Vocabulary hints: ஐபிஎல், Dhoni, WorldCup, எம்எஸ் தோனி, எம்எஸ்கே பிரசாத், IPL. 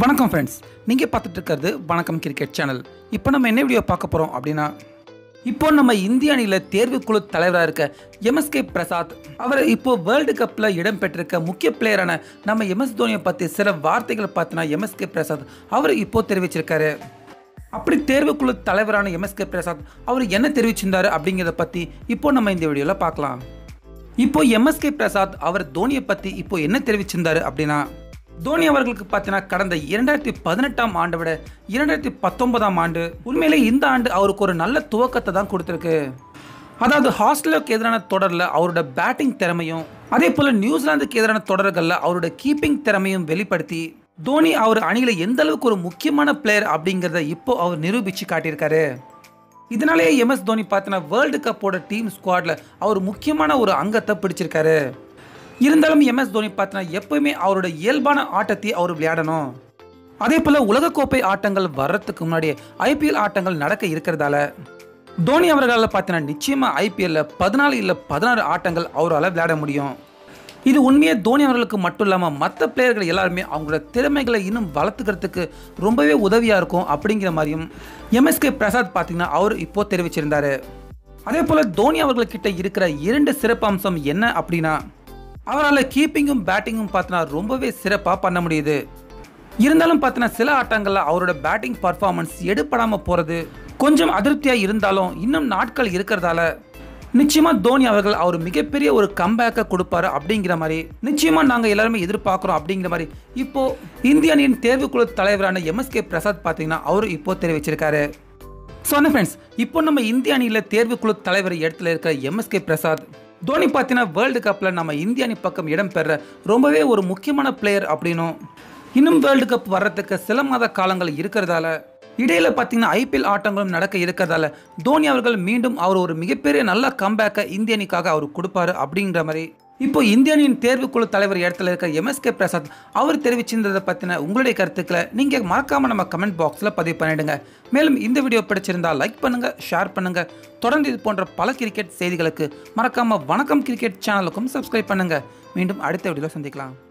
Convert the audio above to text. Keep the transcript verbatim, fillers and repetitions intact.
வணக்கம் ஃப்ரெண்ட்ஸ், நீங்கள் பார்த்துட்டு இருக்கிறது வணக்கம் கிரிக்கெட் சேனல். இப்போ நம்ம என்ன வீடியோ பார்க்க போகிறோம் அப்படின்னா, இப்போ நம்ம இந்திய அணியில் தேர்வுக்குழு தலைவராக இருக்க எம்எஸ்கே பிரசாத் அவரை இப்போ வேர்ல்டு கப்பில் இடம்பெற்றிருக்க முக்கிய பிளேயரான நம்ம எம்எஸ் தோனியை பற்றி சில வார்த்தைகளை பார்த்தினா எம்எஸ்கே பிரசாத் அவர் இப்போது தெரிவிச்சிருக்காரு. அப்படி தேர்வுக்குழு தலைவரான எம்எஸ்கே பிரசாத் அவர் என்ன தெரிவிச்சிருந்தார் அப்படிங்கிறத பற்றி இப்போது நம்ம இந்த வீடியோவில் பார்க்கலாம். இப்போது எம்எஸ்கே பிரசாத் அவர் தோனியை பற்றி இப்போது என்ன தெரிவிச்சிருந்தார் அப்படின்னா, தோனி அவர்களுக்கு பார்த்தீங்கன்னா கடந்த இரண்டாயிரத்தி பதினெட்டாம் ஆண்டை விட இரண்டாயிரத்தி பத்தொன்பதாம் ஆண்டு உண்மையிலே இந்த ஆண்டு அவருக்கு ஒரு நல்ல துவக்கத்தை தான் கொடுத்துருக்கு. அதாவது ஆஸ்திரேலியாவுக்கு எதிரான தொடரில் அவரோட பேட்டிங் திறமையும் அதே போல் நியூசிலாந்துக்கு எதிரான தொடர்களில் அவரோட கீப்பிங் திறமையும் வெளிப்படுத்தி தோனி அவர் அணியில் எந்த அளவுக்கு ஒரு முக்கியமான பிளேயர் அப்படிங்கிறத இப்போ அவர் நிரூபித்து காட்டியிருக்காரு. இதனாலேயே எம்எஸ் தோனி பார்த்தீங்கன்னா வேர்ல்டு கப்போட டீம் ஸ்குவாடில் அவர் முக்கியமான ஒரு அங்கத்தை பிடிச்சிருக்காரு. இருந்தாலும் எம்எஸ் தோனி பார்த்தீங்கன்னா எப்போயுமே அவரோட இயல்பான ஆட்டத்தை அவர் விளையாடணும். அதே போல் உலகக்கோப்பை ஆட்டங்கள் வர்றதுக்கு முன்னாடி ஐபிஎல் ஆட்டங்கள் நடக்க இருக்கிறதால தோனி அவர்களால் பார்த்தீங்கன்னா நிச்சயமாக ஐபிஎல்ல பதினாலு இல்லை பதினாறு ஆட்டங்கள் அவரால் விளையாட முடியும். இது உண்மையே தோனி அவர்களுக்கு மட்டும் இல்லாமல் மற்ற பிளேயர்கள் எல்லாருமே அவங்களோட திறமைகளை இன்னும் வளர்த்துக்கிறதுக்கு ரொம்பவே உதவியாக இருக்கும் அப்படிங்கிற மாதிரியும் எம்எஸ்கே பிரசாத் பார்த்தீங்கன்னா அவர் இப்போது தெரிவிச்சிருந்தார். அதே போல் தோனி அவர்கள்கிட்ட இருக்கிற இரண்டு சிறப்பம்சம் என்ன அப்படின்னா, அவரால் கீப்பிங்கும் பேட்டிங்கும் பார்த்தினா ரொம்பவே சிறப்பாக பண்ண முடியுது. இருந்தாலும் பார்த்தினா சில ஆட்டங்களில் அவரோட பேட்டிங் பர்ஃபார்மன்ஸ் எடுப்படாமல் போகிறது கொஞ்சம் அதிருப்தியாக இருந்தாலும் இன்னும் நாட்கள் இருக்கிறதால நிச்சயமாக தோனி அவர்கள் அவர் மிகப்பெரிய ஒரு கம்பேக்கை கொடுப்பாரு அப்படிங்கிற மாதிரி நிச்சயமாக நாங்கள் எல்லாருமே எதிர்பார்க்குறோம் அப்படிங்கிற மாதிரி இப்போது இந்திய அணியின் தேர்வுக்குழு தலைவரான எம்எஸ்கே பிரசாத் பார்த்திங்கன்னா அவர் இப்போது தெரிவிச்சிருக்காரு. ஸோ அந்த ஃப்ரெண்ட்ஸ், இப்போ நம்ம இந்திய அணியில் தேர்வுக்குழு தலைவர் இடத்துல இருக்கிற எம்எஸ்கே பிரசாத் தோனி பார்த்தீங்கன்னா வேர்ல்டு கப்பில் நம்ம இந்திய அணி பக்கம் இடம்பெற ரொம்பவே ஒரு முக்கியமான பிளேயர் அப்படின்னும் இன்னும் வேர்ல்டு கப் வர்றதுக்கு சில மாத காலங்கள் இருக்கிறதால இடையில் பார்த்தீங்கன்னா ஐபிஎல் ஆட்டங்களும் நடக்க இருக்கிறதால தோனி அவர்கள் மீண்டும் அவர் ஒரு மிகப்பெரிய நல்ல கம்பேக்கை இந்திய அணிக்காக அவர் கொடுப்பாரு அப்படிங்கிற மாதிரி இப்போ இந்திய அணியின் தேர்வுக்குழு தலைவர் இடத்துல இருக்கிற எம்எஸ்கே பிரசாத் அவர் தெரிவிச்சிருந்ததை பற்றின உங்களுடைய கருத்துக்களை நீங்கள் மறக்காமல் நம்ம கமெண்ட் பாக்ஸில் பதிவு பண்ணிவிடுங்க. மேலும் இந்த வீடியோ பிடிச்சிருந்தால் லைக் பண்ணுங்கள், ஷேர் பண்ணுங்கள். தொடர்ந்து இது போன்ற பல கிரிக்கெட் செய்திகளுக்கு மறக்காமல் வணக்கம் கிரிக்கெட் சேனலுக்கும் சப்ஸ்கிரைப் பண்ணுங்கள். மீண்டும் அடுத்த வீடியோவில் சந்திக்கலாம்.